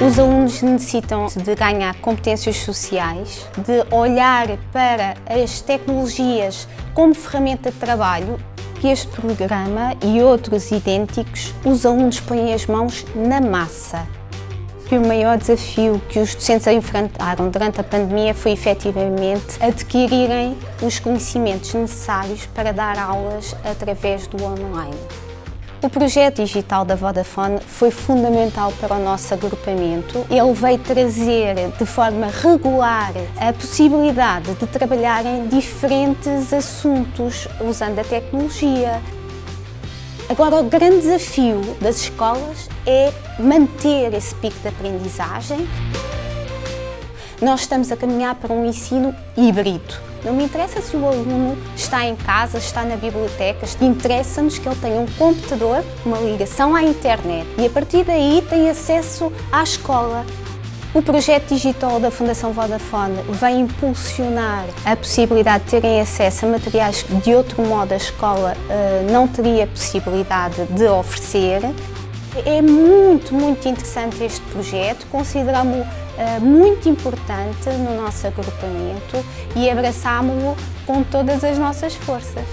Os alunos necessitam de ganhar competências sociais, de olhar para as tecnologias como ferramenta de trabalho. Que este programa e outros idênticos, os alunos põem as mãos na massa. Que o maior desafio que os docentes enfrentaram durante a pandemia foi efetivamente adquirirem os conhecimentos necessários para dar aulas através do online. O projeto digital da Vodafone foi fundamental para o nosso agrupamento. Ele veio trazer de forma regular a possibilidade de trabalhar em diferentes assuntos usando a tecnologia. Agora, o grande desafio das escolas é manter esse pico de aprendizagem. Nós estamos a caminhar para um ensino híbrido. Não me interessa se o aluno está em casa, está na biblioteca, interessa-nos que ele tenha um computador, uma ligação à internet e a partir daí tem acesso à escola. O projeto digital da Fundação Vodafone vai impulsionar a possibilidade de terem acesso a materiais que de outro modo a escola não teria possibilidade de oferecer. É muito, muito interessante este projeto, consideramos-o muito importante no nosso agrupamento e abraçámo-lo com todas as nossas forças.